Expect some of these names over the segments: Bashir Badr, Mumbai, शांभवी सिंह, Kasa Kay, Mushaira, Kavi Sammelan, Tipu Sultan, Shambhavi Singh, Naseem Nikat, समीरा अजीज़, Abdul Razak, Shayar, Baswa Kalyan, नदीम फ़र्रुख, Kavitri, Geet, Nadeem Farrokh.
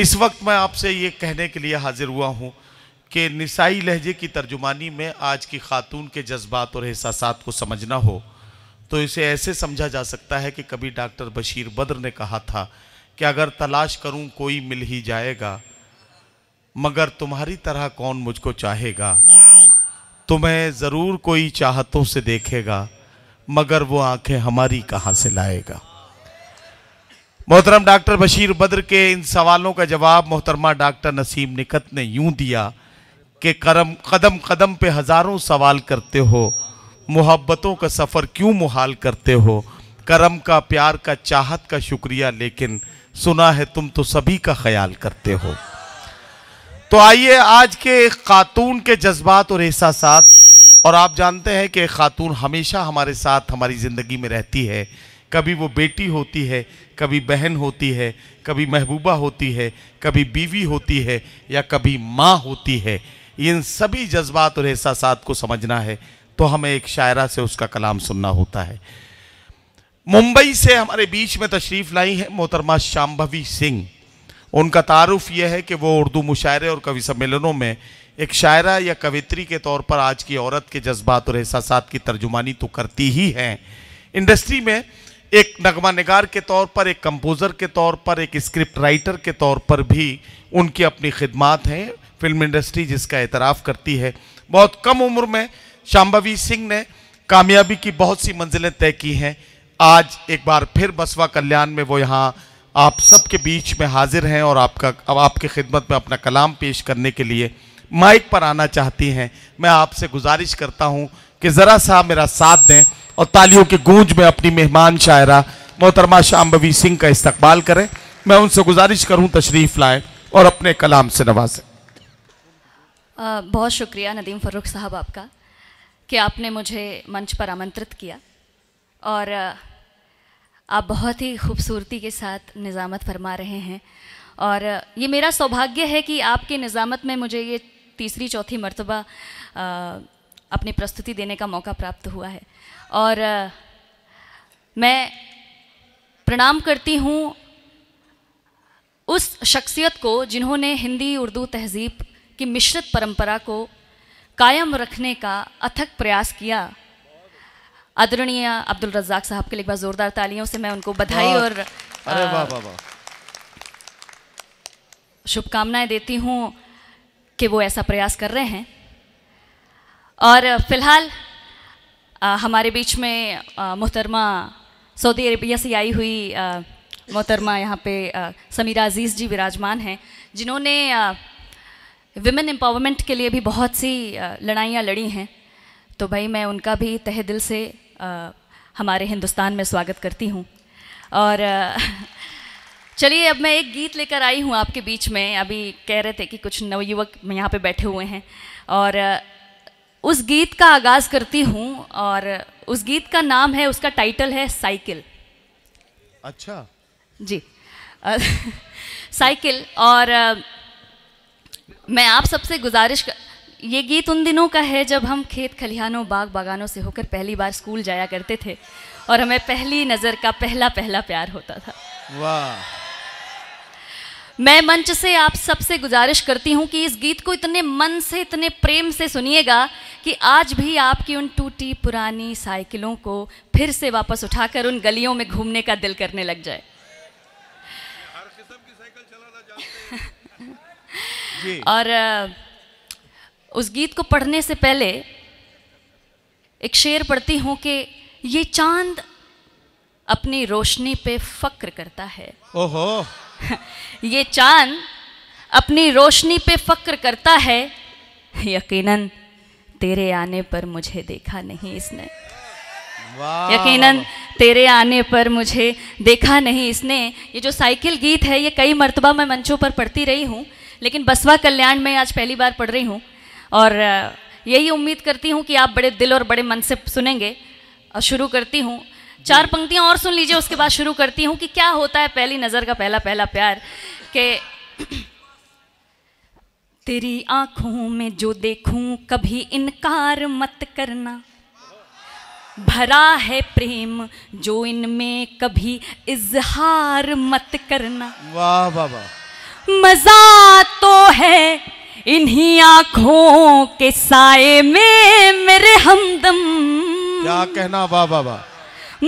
इस वक्त मैं आपसे ये कहने के लिए हाजिर हुआ हूँ कि निसाई लहजे की तर्जुमानी में आज की खातून के जज्बात और एहसासात को समझना हो तो इसे ऐसे समझा जा सकता है कि कभी डॉक्टर बशीर बद्र ने कहा था कि अगर तलाश करूं कोई मिल ही जाएगा, मगर तुम्हारी तरह कौन मुझको चाहेगा। तुम्हें ज़रूर कोई चाहतों से देखेगा, मगर वो आंखें हमारी कहाँ से लाएगा। मोहतरम डॉक्टर बशीर बद्र के इन सवालों का जवाब मोहतरमा डॉक्टर नसीम निकत ने यूं दिया कि कदम कदम पे हज़ारों सवाल करते हो, मोहब्बतों का सफ़र क्यों मुहाल करते हो। करम का, प्यार का, चाहत का शुक्रिया, लेकिन सुना है तुम तो सभी का ख्याल करते हो। तो आइए आज के खातून के जज्बात और एहसासात, और आप जानते हैं कि खातून हमेशा हमारे साथ हमारी ज़िंदगी में रहती है। कभी वो बेटी होती है, कभी बहन होती है, कभी महबूबा होती है, कभी बीवी होती है, या कभी माँ होती है। इन सभी जज्बात और एहसासात को समझना है तो हमें एक शायरा से उसका कलाम सुनना होता है। मुंबई से हमारे बीच में तशरीफ़ लाई हैं मोहतरमा शांभवी सिंह। उनका तारुफ यह है कि वो उर्दू मुशायरे और कवि सम्मेलनों में एक शायरा या कवित्री के तौर पर आज की औरत के जज्बात और एहसासात की तर्जुमानी तो करती ही हैं। इंडस्ट्री में एक नगमा निगार के तौर पर, एक कंपोज़र के तौर पर, एक स्क्रिप्ट राइटर के तौर पर भी उनकी अपनी खिदमात हैं। फिल्म इंडस्ट्री जिसका एतराफ़ करती है। बहुत कम उम्र में शांभवी सिंह ने कामयाबी की बहुत सी मंजिलें तय की हैं। आज एक बार फिर बसवा कल्याण में वो यहाँ आप सबके बीच में हाजिर हैं और आपकी खिदमत में अपना कलाम पेश करने के लिए माइक पर आना चाहती हैं। मैं आपसे गुजारिश करता हूँ कि ज़रा सा मेरा साथ दें और तालियों की गूंज में अपनी मेहमान शायरा मोहतरमा शांभवी सिंह का इस्तकबाल करें। मैं उनसे गुजारिश करूँ तशरीफ़ लाएँ और अपने कलाम से नवाजें। बहुत शुक्रिया नदीम फ़र्रुख साहब आपका कि आपने मुझे मंच पर आमंत्रित किया, और आप बहुत ही खूबसूरती के साथ निज़ामत फरमा रहे हैं। और ये मेरा सौभाग्य है कि आपके निज़ामत में मुझे ये तीसरी चौथी मर्तबा अपनी प्रस्तुति देने का मौका प्राप्त हुआ है। और मैं प्रणाम करती हूँ उस शख्सियत को जिन्होंने हिंदी उर्दू तहज़ीब की मिश्रित परंपरा को कायम रखने का अथक प्रयास किया। आदरणीय अब्दुल रज़ाक साहब के लिए एक बार ज़ोरदार तालियों से मैं उनको बधाई और शुभकामनाएं देती हूं कि वो ऐसा प्रयास कर रहे हैं। और फिलहाल हमारे बीच में मोहतरमा सऊदी अरेबिया से आई हुई मोहतरमा यहाँ पे समीरा अजीज़ जी विराजमान हैं, जिन्होंने विमेन एम्पावरमेंट के लिए भी बहुत सी लड़ाइयाँ लड़ी हैं। तो भाई मैं उनका भी तहे दिल से हमारे हिंदुस्तान में स्वागत करती हूँ। और चलिए अब मैं एक गीत लेकर आई हूँ आपके बीच में। अभी कह रहे थे कि कुछ नवयुवक यहाँ पे बैठे हुए हैं, और उस गीत का आगाज़ करती हूँ। और उस गीत का नाम है, उसका टाइटल है साइकिल। अच्छा जी, साइकिल। और मैं आप सबसे गुजारिश कर, ये गीत उन दिनों का है जब हम खेत खलिहानों, बाग बागानों से होकर पहली बार स्कूल जाया करते थे और हमें पहली नज़र का पहला पहला प्यार होता था। वाह। मैं मंच से आप सबसे गुजारिश करती हूँ कि इस गीत को इतने मन से, इतने प्रेम से सुनिएगा कि आज भी आपकी उन टूटी पुरानी साइकिलों को फिर से वापस उठाकर उन गलियों में घूमने का दिल करने लग जाए। और उस गीत को पढ़ने से पहले एक शेर पढ़ती हूँ कि ये चांद अपनी रोशनी पे फक्र करता है। ओहो। ये चांद अपनी रोशनी पे फक्र करता है, यकीनन तेरे आने पर मुझे देखा नहीं इसने। वाह। यकीनन तेरे आने पर मुझे देखा नहीं इसने। ये जो साइकिल गीत है ये कई मर्तबा मैं मंचों पर पढ़ती रही हूँ, लेकिन बसवा कल्याण में आज पहली बार पढ़ रही हूँ। और यही उम्मीद करती हूँ कि आप बड़े दिल और बड़े मन से सुनेंगे। और शुरू करती हूँ, चार पंक्तियाँ और सुन लीजिए, उसके बाद शुरू करती हूँ कि क्या होता है पहली नज़र का पहला पहला प्यार। के तेरी आँखों में जो देखूँ कभी इनकार मत करना, भरा है प्रेम जो इनमें कभी इजहार मत करना। वाह वाह वाह। मजा तो है इन्हीं आँखों के साए में मेरे हमदम। क्या कहना, वाह वाह वाह।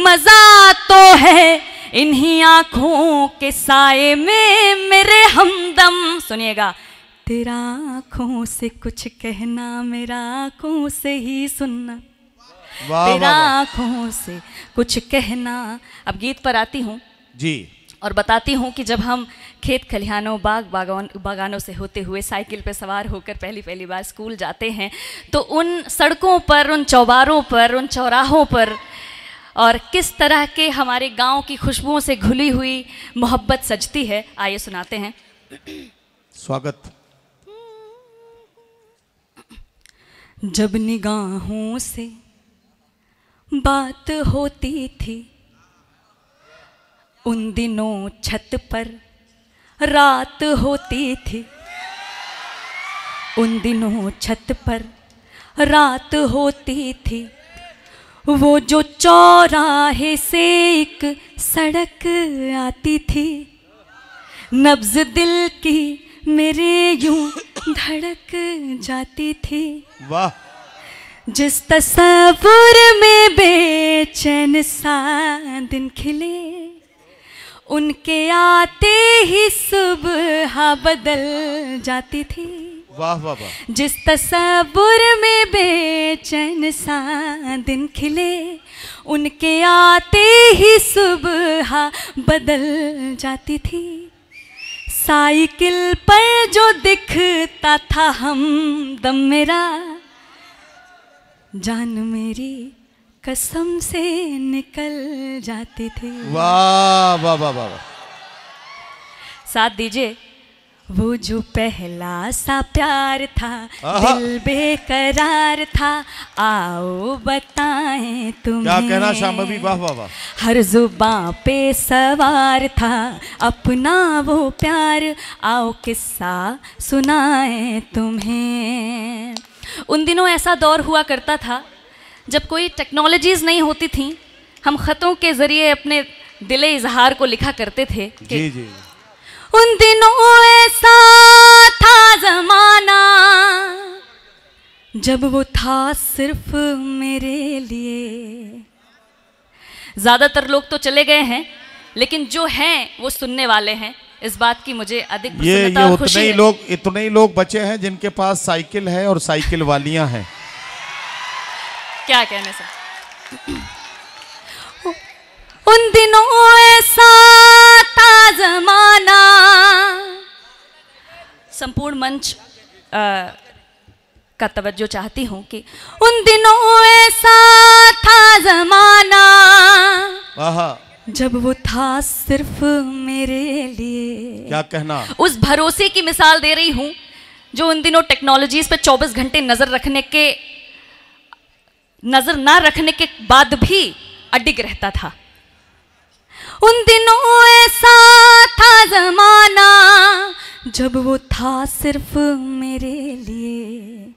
मजा तो है इन्हीं आँखों के साए में मेरे हमदम। सुनिएगा, तेरा आँखों से कुछ कहना मेरा आँखों से ही सुनना, तेरा आँखों से कुछ कहना। अब गीत पर आती हूँ जी और बताती हूँ कि जब हम खेत खलिहानों बाग बागानों से होते हुए साइकिल पर सवार होकर पहली पहली बार स्कूल जाते हैं तो उन सड़कों पर, उन चौबारों पर, उन चौराहों पर और किस तरह के हमारे गाँव की खुशबुओं से घुली हुई मोहब्बत सजती है। आइए सुनाते हैं। स्वागत। जब निगाहों से बात होती थी उन दिनों छत पर रात होती थी, उन दिनों छत पर रात होती थी। वो जो चौराहे से एक सड़क आती थी नब्ज़ दिल की मेरे यूं धड़क जाती थी। वाह। जिस तस्वुर में बेचैन सा दिन खिले उनके आते ही सुबह बदल जाती थी। वाह वाह वाह। जिस तस्वुर में बेचैन सा दिन खिले उनके आते ही सुबह बदल जाती थी। साइकिल पर जो दिखता था हमदम मेरा, जान मेरी कसम से निकल जाती थी। वाह वाह वाह वाह। साथ दीजिए। वो जो पहला सा प्यार था दिल बेकरार था, आओ बताएं तुम्हें। क्या कहना शाम्भवी, वाह वाह वाह। हर जुबां पे सवार था अपना वो प्यार, आओ किस्सा सुनाएं तुम्हें। उन दिनों ऐसा दौर हुआ करता था जब कोई टेक्नोलॉजीज़ नहीं होती थीं, हम ख़तों के ज़रिए अपने दिले इजहार को लिखा करते थे। जी जी। उन दिनों ऐसा था जमाना जब वो था सिर्फ मेरे लिए। ज़्यादातर लोग तो चले गए हैं लेकिन जो हैं वो सुनने वाले हैं, इस बात की मुझे अधिक प्रसन्नता और खुशी है। इतने ही लोग बचे हैं जिनके पास साइकिल है और साइकिल वालियां हैं। क्या कहने से। उन दिनों ऐसा था जमाना। संपूर्ण मंच का तवज्जो चाहती हूँ कि उन दिनों ऐसा था जमाना जब वो था सिर्फ मेरे लिए। क्या कहना। उस भरोसे की मिसाल दे रही हूँ जो उन दिनों टेक्नोलॉजीज पे 24 घंटे नजर ना रखने के बाद भी अडिग रहता था। उन दिनों ऐसा था जमाना जब वो था सिर्फ मेरे लिए,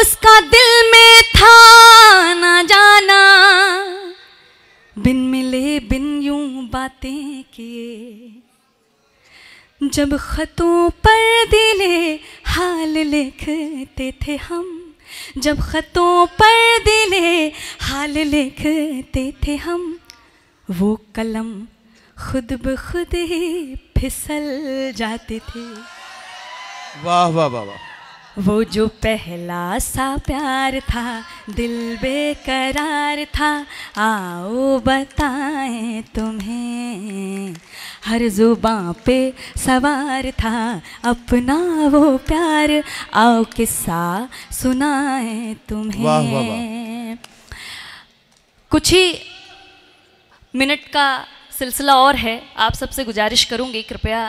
उसका दिल में था ना जाना बिन मिले बिन यूं बातें किए। जब खतों पर दिले हाल लिखते थे हम, जब खतों पर दिले हाल लिखते थे हम, वो कलम खुद ब खुद ही फिसल जाते थे। वाह वाह वाह वाह। वो जो पहला सा प्यार था दिल बेकरार था, आओ बताएं तुम्हें। हर जुबां पे सवार था अपना वो प्यार, आओ किस्सा सुनाएं तुम्हें। वाह वाह वाह। कुछ ही मिनट का सिलसिला और है, आप सबसे गुजारिश करूंगी कृपया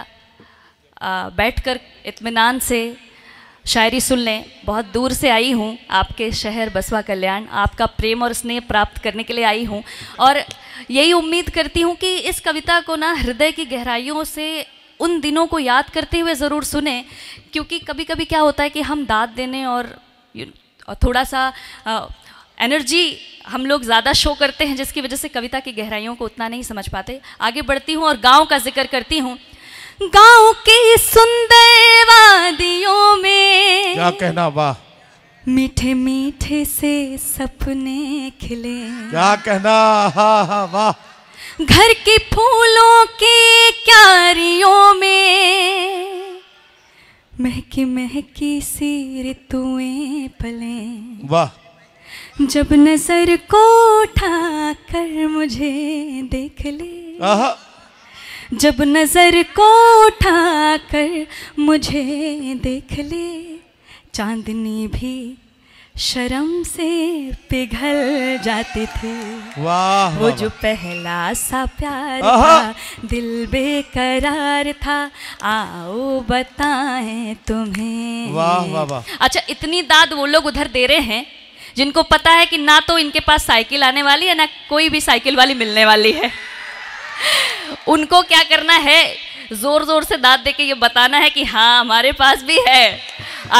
बैठकर इत्मीनान से शायरी सुन लें। बहुत दूर से आई हूं आपके शहर बसवा कल्याण, आपका प्रेम और स्नेह प्राप्त करने के लिए आई हूं और यही उम्मीद करती हूं कि इस कविता को ना हृदय की गहराइयों से उन दिनों को याद करते हुए ज़रूर सुने, क्योंकि कभी कभी क्या होता है कि हम दाद देने और थोड़ा सा एनर्जी हम लोग ज़्यादा शो करते हैं जिसकी वजह से कविता की गहराइयों को उतना नहीं समझ पाते। आगे बढ़ती हूँ और गांव का जिक्र करती हूँ। गाँव की सुंदर वादियों में, क्या कहना वाह, मीठे मीठे से सपने खिले, क्या कहना वाह, घर के फूलों की क्यारियों में महकी महकी सी ऋतुएं पले, वाह, जब नजर को उठा कर मुझे देख ले, जब नजर को उठा कर मुझे देख ले, चांदनी भी शर्म से पिघल जाती थी, वाह, वो जो पहला सा प्यार था, दिल बेकरार था, आओ बताएं तुम्हें, वाह वाह वाह। अच्छा, इतनी दाद वो लोग उधर दे रहे हैं जिनको पता है कि ना तो इनके पास साइकिल आने वाली है ना कोई भी साइकिल वाली मिलने वाली है। उनको क्या करना है, जोर जोर से दाद देके ये बताना है कि हाँ हमारे पास भी है।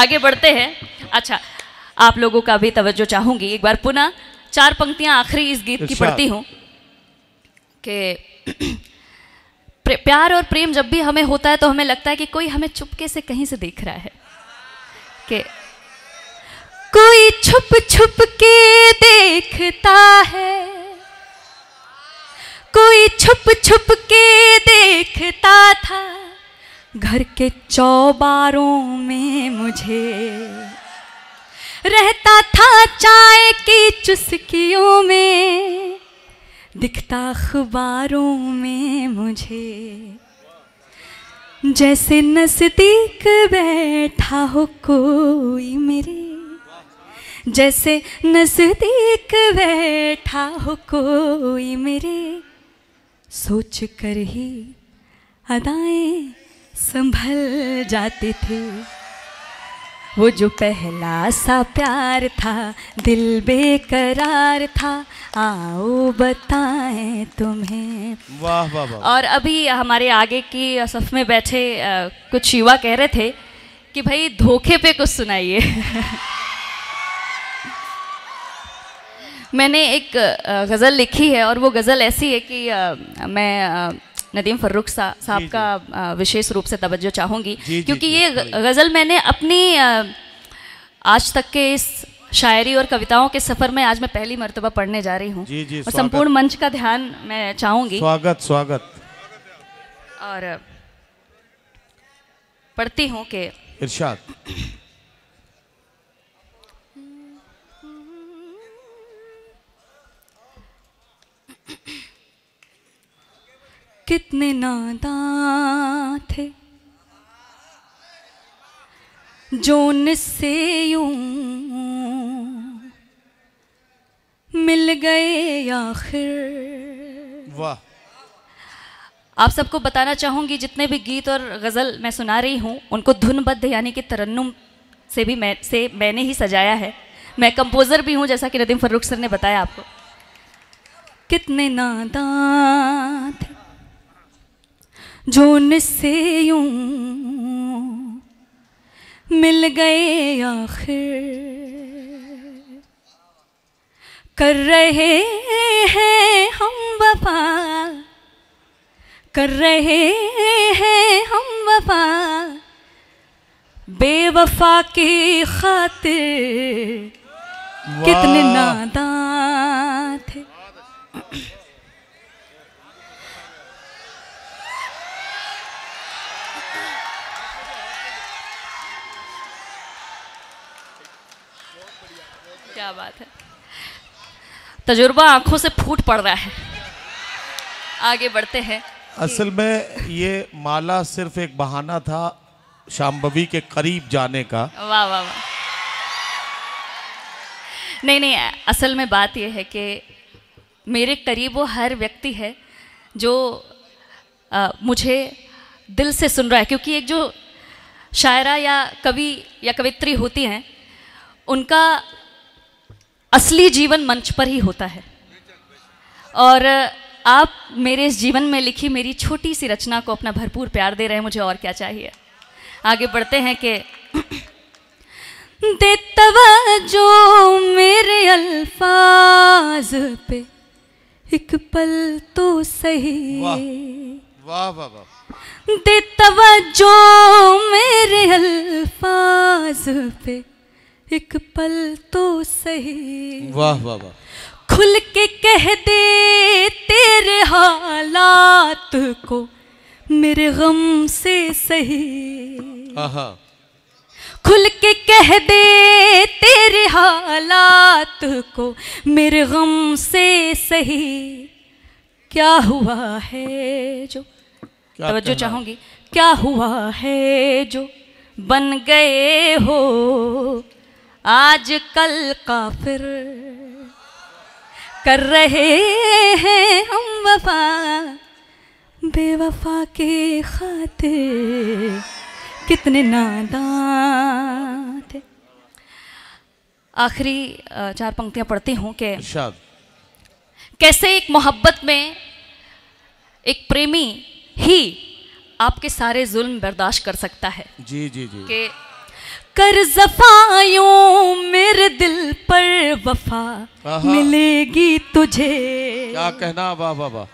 आगे बढ़ते हैं। अच्छा, आप लोगों का भी तवज्जो चाहूंगी, एक बार पुनः चार पंक्तियां आखिरी इस गीत की पढ़ती हूँ कि प्यार और प्रेम जब भी हमें होता है तो हमें लगता है कि कोई हमें चुपके से कहीं से देख रहा है, कि कोई छुप छुप के देखता है, कोई छुप छुप के देखता था, घर के चौबारों में मुझे रहता था, चाय की चुस्कियों में दिखता, अखबारों में मुझे जैसे नजदीक बैठा हो कोई मेरे, जैसे नजदीक बैठा हो कोई मेरे, सोच कर ही अदाएं संभल जाती थी, वो जो पहला सा प्यार था, दिल बेकरार था, आओ बताएं तुम्हें, वाह वाह वाह। और अभी हमारे आगे की सफ में बैठे कुछ युवा कह रहे थे कि भाई धोखे पे कुछ सुनाइए। मैंने एक गज़ल लिखी है और वो गज़ल ऐसी है कि मैं नदीम फर्रुख साहब का विशेष रूप से तवज्जो चाहूँगी, क्योंकि ये गज़ल मैंने अपनी आज तक के इस शायरी और कविताओं के सफ़र में आज मैं पहली मर्तबा पढ़ने जा रही हूँ, और संपूर्ण मंच का ध्यान मैं चाहूँगी। स्वागत स्वागत। और पढ़ती हूँ कि इरशाद। कितने नादां थे जो निस्से यूं मिल गए आखिर, वाह। आप सबको बताना चाहूँगी जितने भी गीत और गज़ल मैं सुना रही हूँ उनको धुनबद्ध यानी कि तरन्नुम से भी मैंने ही सजाया है। मैं कंपोज़र भी हूँ, जैसा कि नदीम फर्रुख सर ने बताया आपको। कितने नादां थे जो निस्से यूं मिल गए आखिर, कर रहे हैं हम वफा, कर रहे हैं हम वफा, बेवफा की खातिर कितने नादां थे। क्या बात है, तजुर्बा आंखों से फूट पड़ रहा है। आगे बढ़ते हैं। असल में ये माला सिर्फ एक बहाना था शांभवी के करीब जाने का। वाह वाह वाह। नहीं नहीं, असल में बात ये है कि मेरे करीब वो हर व्यक्ति है जो मुझे दिल से सुन रहा है, क्योंकि एक जो शायरा या कवि या कवित्री होती हैं उनका असली जीवन मंच पर ही होता है, और आप मेरे इस जीवन में लिखी मेरी छोटी सी रचना को अपना भरपूर प्यार दे रहे हैं, मुझे और क्या चाहिए। आगे बढ़ते हैं कि दे तवज्जो मेरे अल्फाज पे एक पल तो सही, वाह वाह वाह। दे तवज्जो मेरे अल्फाज पे एक पल तो सही, वाह वाह वाह। खुल के कह दे तेरे हालात को मेरे गम से सही, आहा। खुल के कह दे तेरे हालात को मेरे गम से सही, क्या हुआ है जो, तवज्जो चाहूंगी, क्या हुआ है जो बन गए हो आज कल काफिर, कर रहे हैं हम वफा बेवफा के खातिर, कितने नादान थे। आखिरी चार पंक्तियां पढ़ती हूँ कि कैसे एक मोहब्बत में एक प्रेमी ही आपके सारे जुल्म बर्दाश्त कर सकता है। जी जी जी। के कर ज़फ़ायों मेरे दिल पर वफा मिलेगी तुझे, क्या कहना, वाह वाह वाह।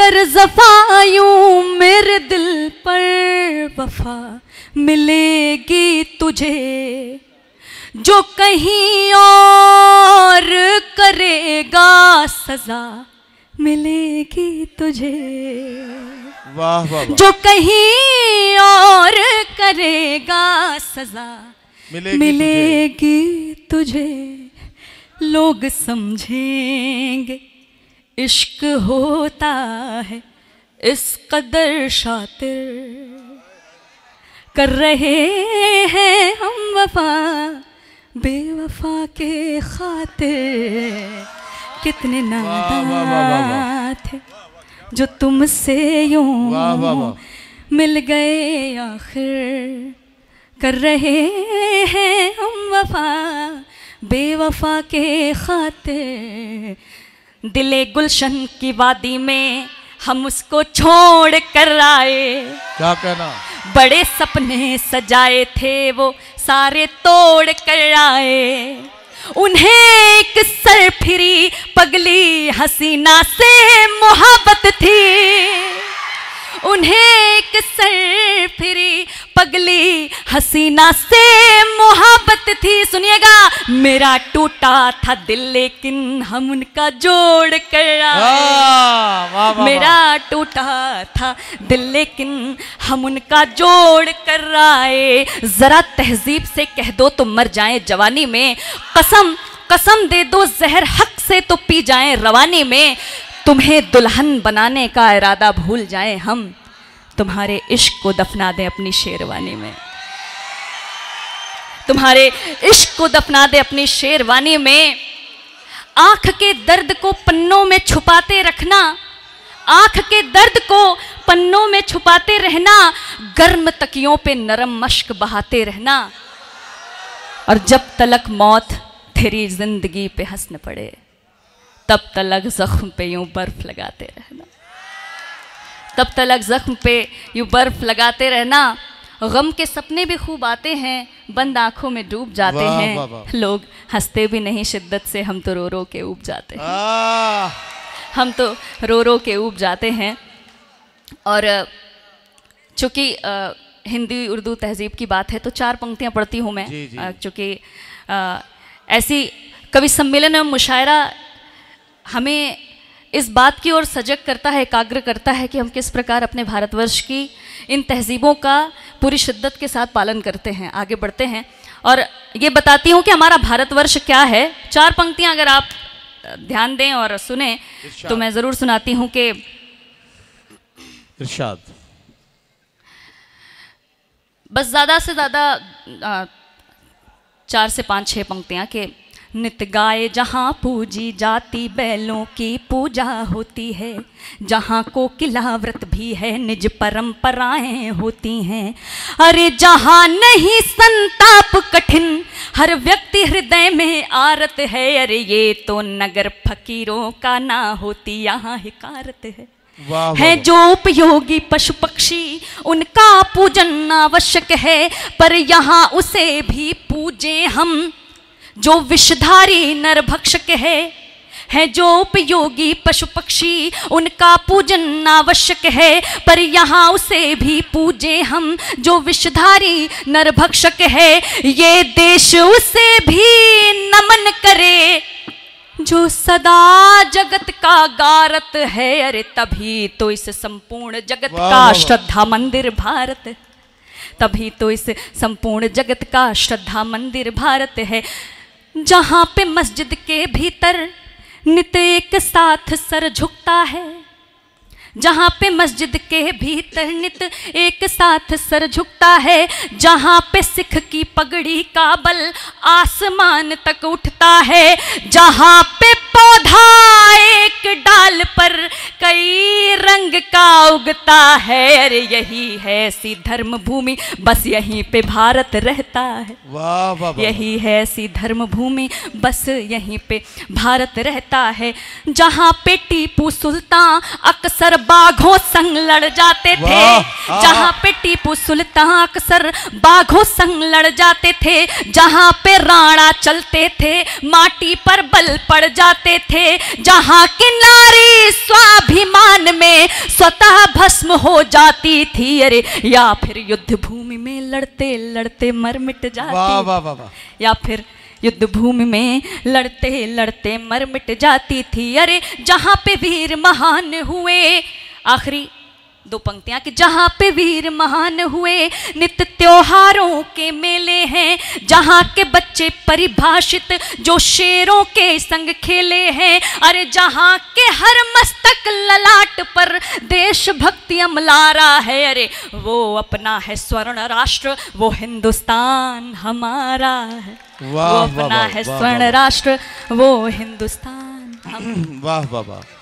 कर ज़फ़ायों मेरे दिल पर वफा मिलेगी तुझे, जो कहीं और करेगा सजा मिलेगी तुझे, वाह वाह। जो कहीं और करेगा सजा मिलेगी तुझे, लोग समझेंगे इश्क होता है इस कदर शातिर, कर रहे हैं हम वफा बेवफा के खातिर, कितने नादान थे जो तुमसे यूं मिल गए आखिर, कर रहे हैं हम वफा बेवफा के खातिर। दिले गुलशन की वादी में हम उसको छोड़ कर आए, क्या कहना, बड़े सपने सजाए थे वो सारे तोड़ कर आए, उन्हें एक सर फिरी पगली हसीना से मोहब्बत थी, उन्हें एक सर फिरी पगली हसीना से मोहब्बत थी। सुनिएगा, मेरा टूटा था दिल लेकिन हम उनका जोड़ कर आए, मेरा टूटा था दिल लेकिन हम उनका जोड़ कर आए। जरा तहजीब से कह दो तो मर जाएं जवानी में, कसम कसम दे दो जहर हक से तो पी जाएं रवानी में, तुम्हें दुल्हन बनाने का इरादा भूल जाएं हम, तुम्हारे इश्क को दफना दें अपनी शेरवानी में, तुम्हारे इश्क को दफना दें अपनी शेरवानी में। आँख के दर्द को पन्नों में छुपाते रखना, आँख के दर्द को पन्नों में छुपाते रहना, गर्म तकियों पे नरम मश्क बहाते रहना, और जब तलक मौत तेरी जिंदगी पे हंसन पड़े तब तलक जख्म पे यूं बर्फ लगाते रहना, तब तलक जख्म पे यूं बर्फ लगाते रहना। गम के सपने भी खूब आते हैं, बंद आंखों में डूब जाते हैं, लोग हंसते भी नहीं शिद्दत से, हम तो रो रो के ऊब जाते हैं, हम तो रो रो के ऊब जाते हैं। और चूँकि हिंदी उर्दू तहजीब की बात है तो चार पंक्तियाँ पढ़ती हूँ मैं, चूँकि ऐसी कवि सम्मेलन एवं मुशायरा हमें इस बात की ओर सजग करता है, एकाग्र करता है कि हम किस प्रकार अपने भारतवर्ष की इन तहजीबों का पूरी शिद्दत के साथ पालन करते हैं। आगे बढ़ते हैं और ये बताती हूँ कि हमारा भारतवर्ष क्या है। चार पंक्तियाँ अगर आप ध्यान दें और सुने तो मैं ज़रूर सुनाती हूँ कि इरशाद, बस ज़्यादा से ज़्यादा 4 से 5-6 पंक्तियाँ के। नित गाए जहाँ पूजी जाती बैलों की पूजा होती है, जहाँ कोकिलाव्रत भी है निज परंपराएं होती हैं, अरे जहाँ नहीं संताप कठिन हर व्यक्ति हृदय में आरत है, अरे ये तो नगर फकीरों का ना होती यहाँ हिकारत है, है जो उपयोगी पशु पक्षी उनका पूजन आवश्यक है, पर यहाँ उसे भी पूजे हम जो विषधारी नरभक्षक है, है जो उपयोगी पशु पक्षी उनका पूजन आवश्यक है, पर यहाँ उसे भी पूजे हम जो विषधारी नरभक्षक है। ये देश उसे भी नमन करे जो सदा जगत का गारत है। अरे तभी तो इस संपूर्ण जगत का श्रद्धा मंदिर भारत, तभी तो इस संपूर्ण जगत का श्रद्धा मंदिर भारत है। जहाँ पे मस्जिद के भीतर नित एक साथ सर झुकता है, जहाँ पे मस्जिद के भीतर नित एक साथ सर झुकता है, जहाँ पे सिख की पगड़ी का बल आसमान तक उठता है, जहाँ पे पौधा एक डाल पर कई रंग का उगता है। अरे यही है ऐसी धर्म भूमि, बस यहीं पे भारत रहता है। वाह वाह, यही है ऐसी धर्म भूमि, बस यहीं पे भारत रहता है। जहाँ पे टीपू सुल्तान अक्सर बाघों संग लड़ जाते थे, जहाँ पे टीपू सुल्तान अक्सर बाघों संग लड़ जाते थे, जहाँ पे राणा चलते थे माटी पर बल पड़ जाते थे, जहाँ की नारी स्वाभिमान में स्वतः भस्म हो जाती थी। अरे या फिर युद्ध भूमि में लड़ते लड़ते मर मिट जाती। वाह वाह वाह। या फिर युद्ध भूमि में लड़ते लड़ते मर मिट जाती थी। अरे जहाँ पे वीर महान हुए, आखिरी दो पंक्तियाँ कि जहाँ पे वीर महान हुए, नित्य त्योहारों के मेले हैं, जहाँ के बच्चे परिभाषित जो शेरों के संग खेले हैं। अरे जहाँ के हर मस्तक ललाट पर देशभक्ति अमलारा है। अरे वो अपना है स्वर्ण राष्ट्र, वो हिंदुस्तान हमारा है। वो अपना है स्वर्ण राष्ट्र, वो हिंदुस्तान। वाह वाह वाह।